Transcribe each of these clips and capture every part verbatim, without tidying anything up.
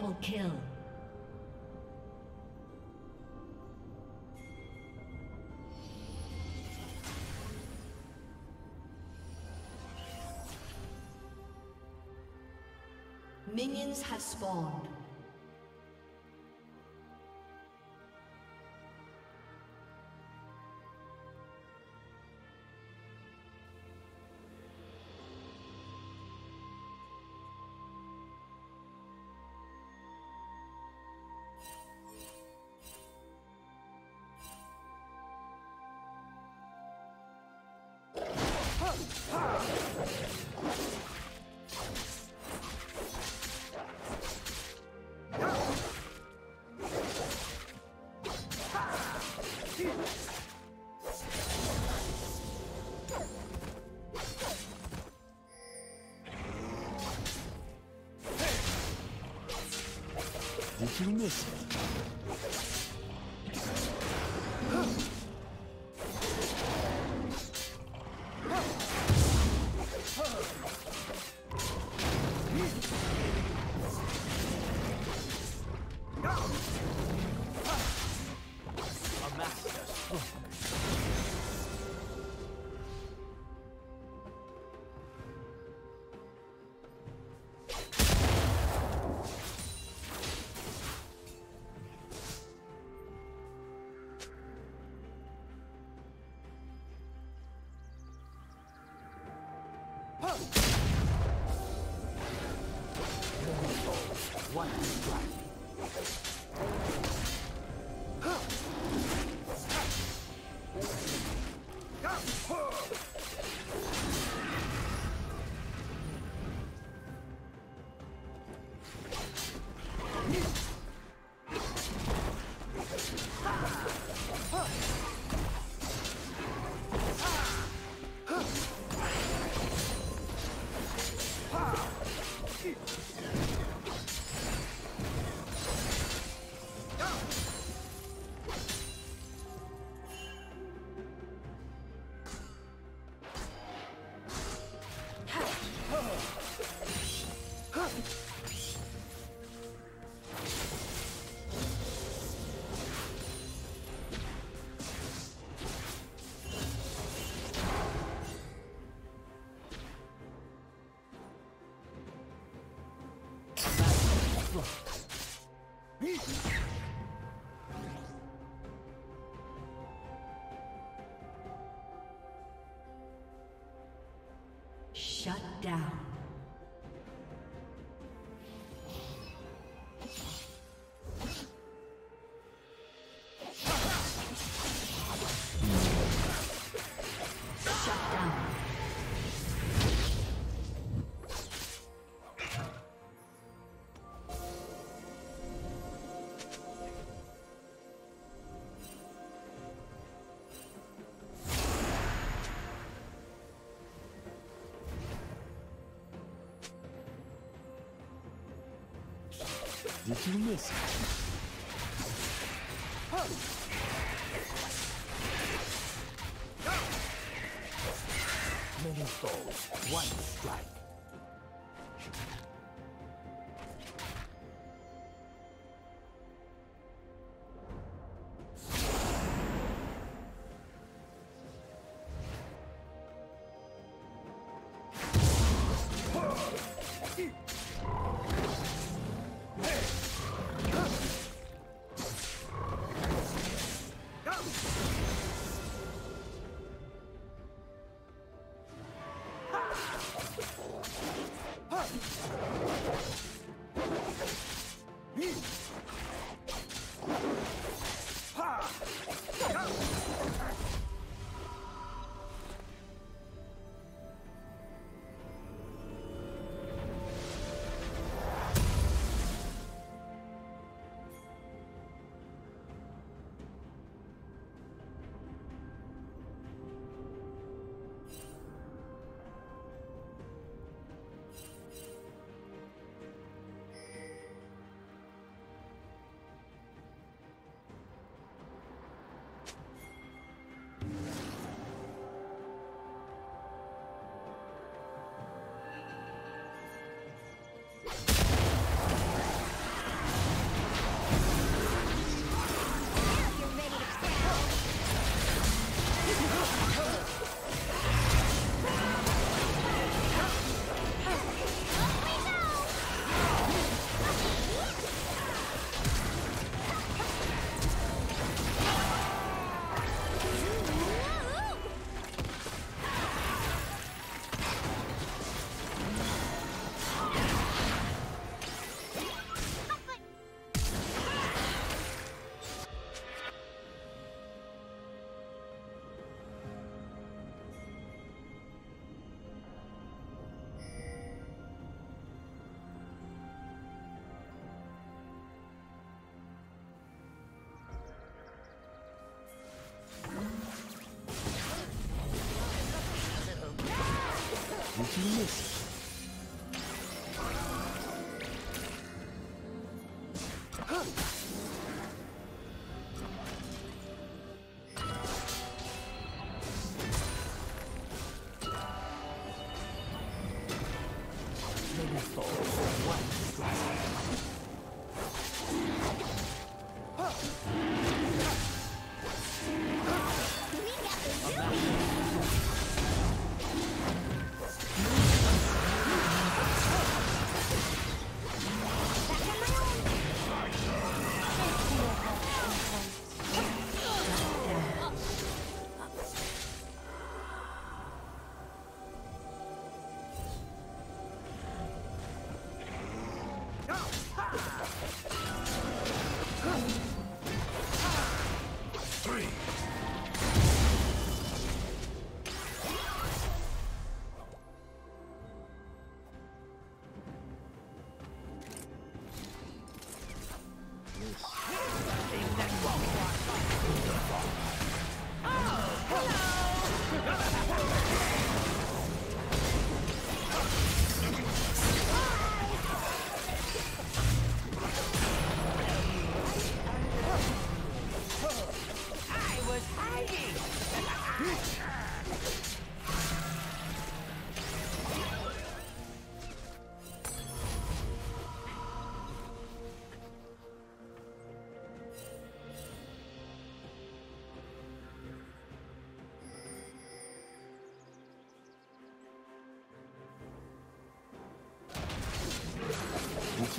Double kill. Minions have spawned. You miss it. A master stroke. One strike. Shut down. Did you miss it? Many souls, one strike. Oh. Mist.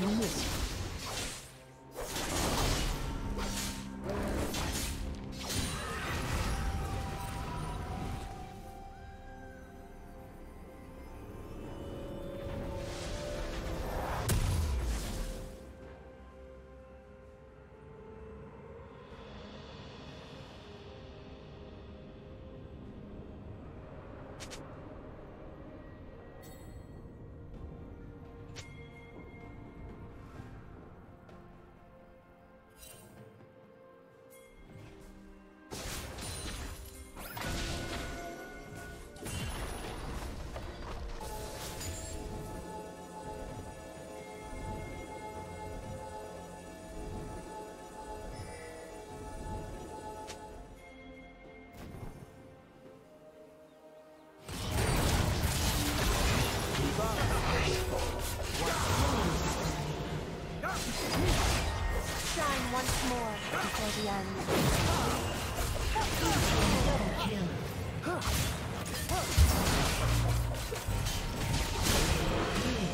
Don't miss. Once more before the end. Kill.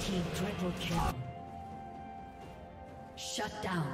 Team triple kill. Shut down.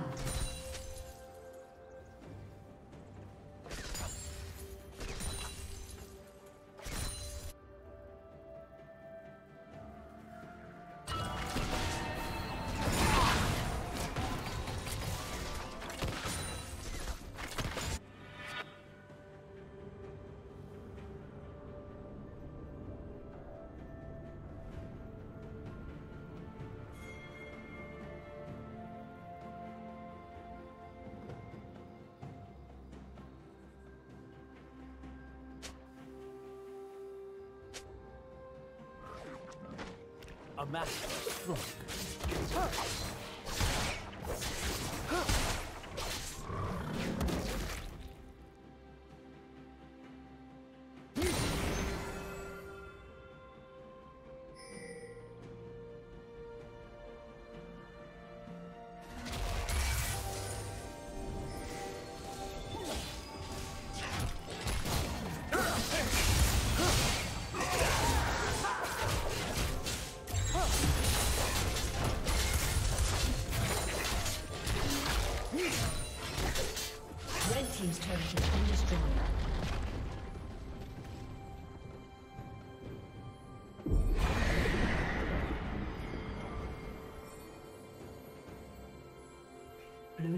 A master stroke. Blue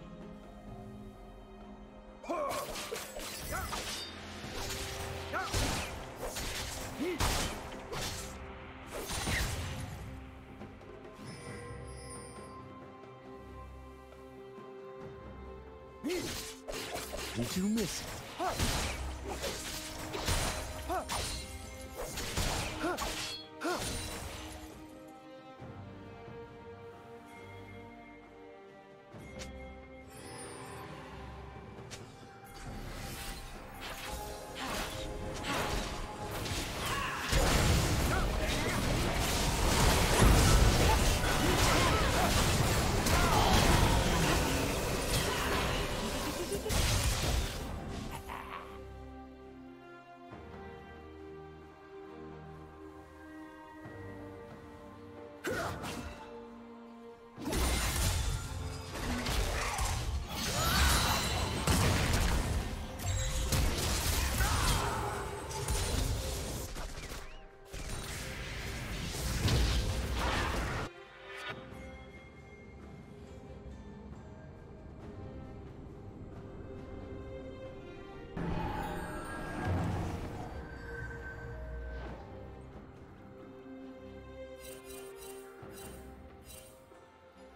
Did you miss it?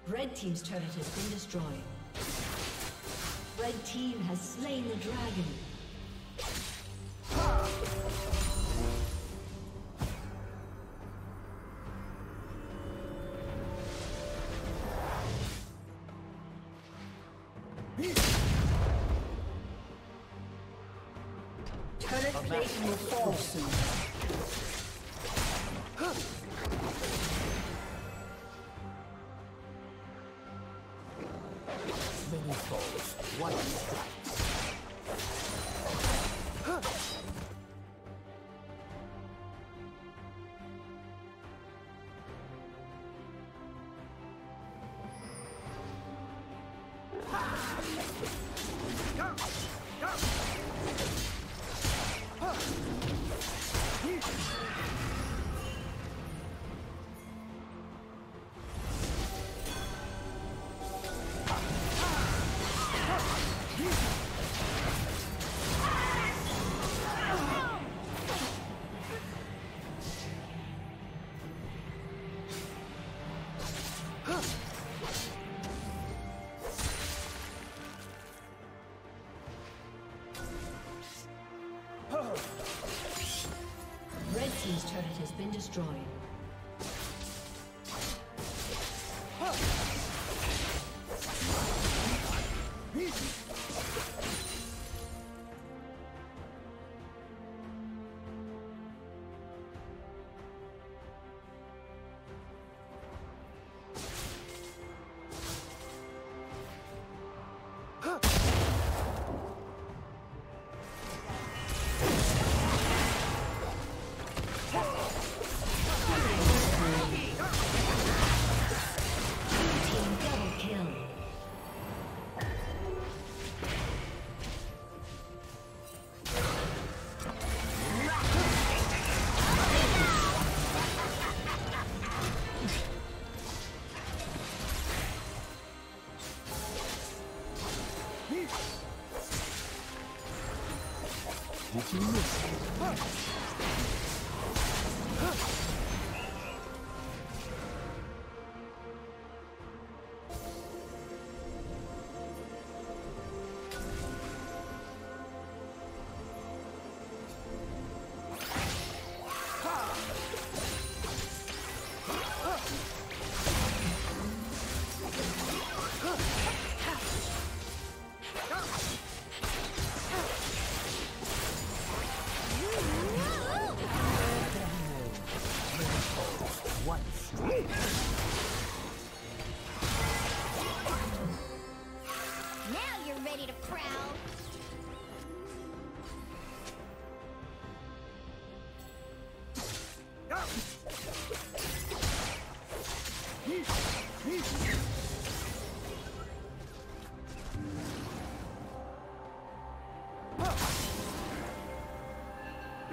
Red team's turret has been destroyed. Red team has slain the dragon. Turret plating will fall soon. What is that? Been destroyed.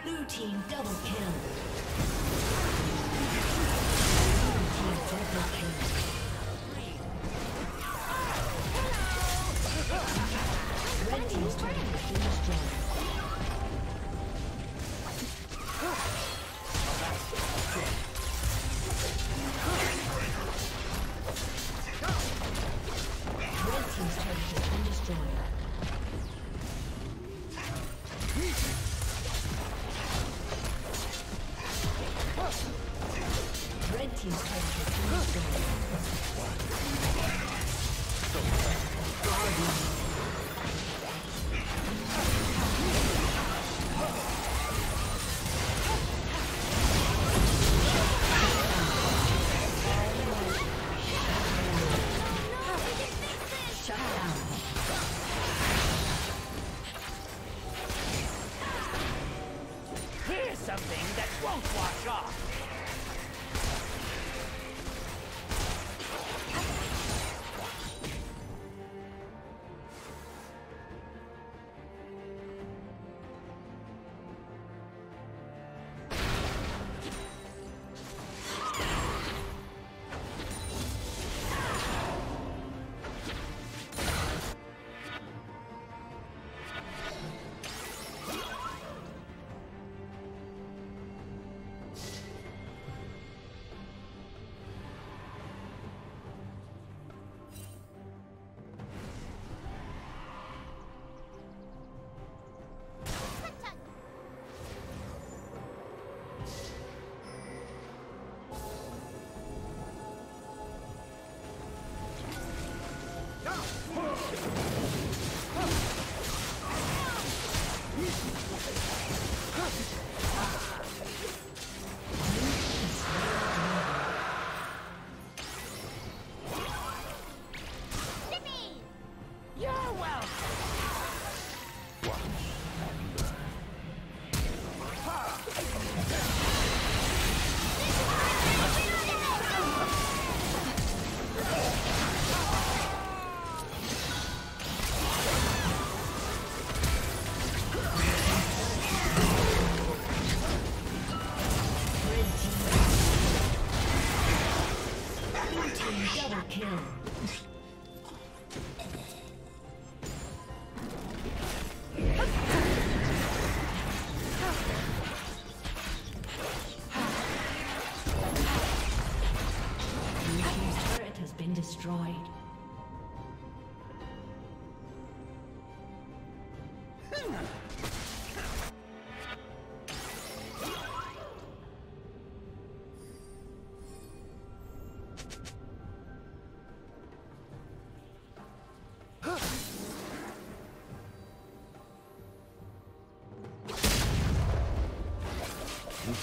Blue team double kill. Blue team double kill. Red team's turret has been destroyed. Red team's turret has been destroyed.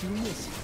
You miss it.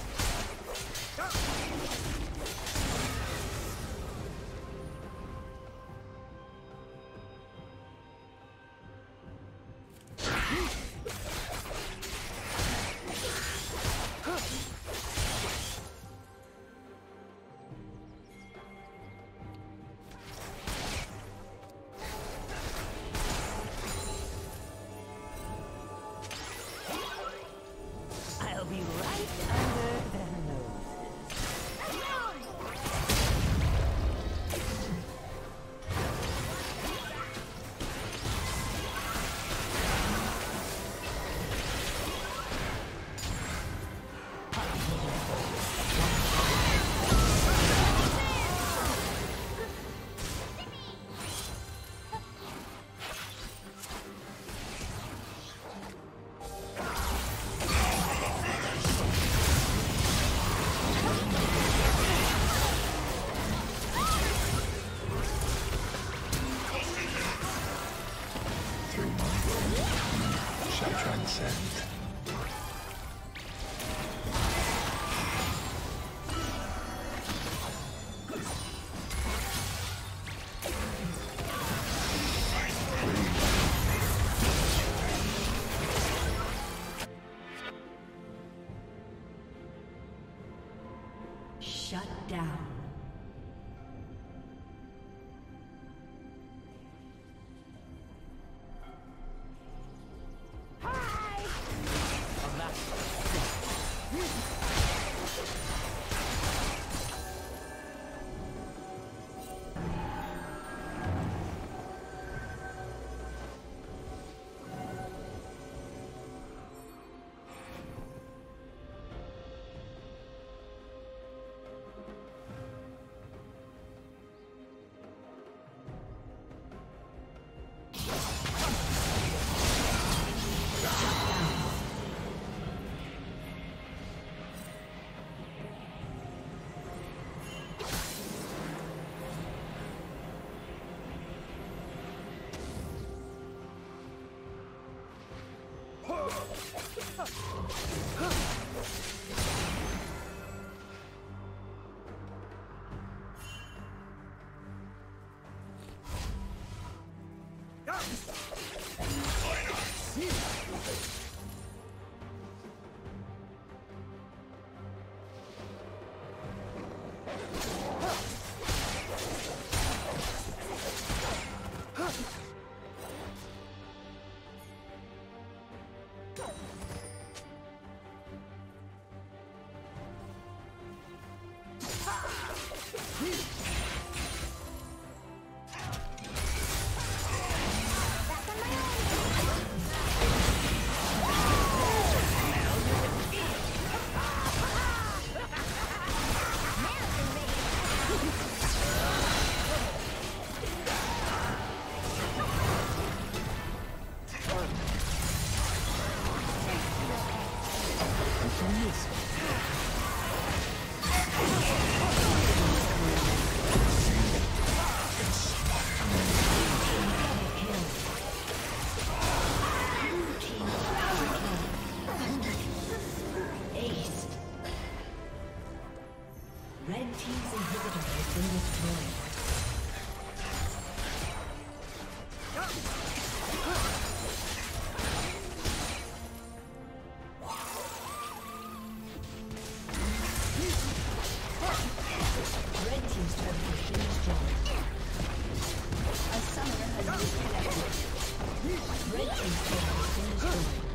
Red team's turret has been destroyed.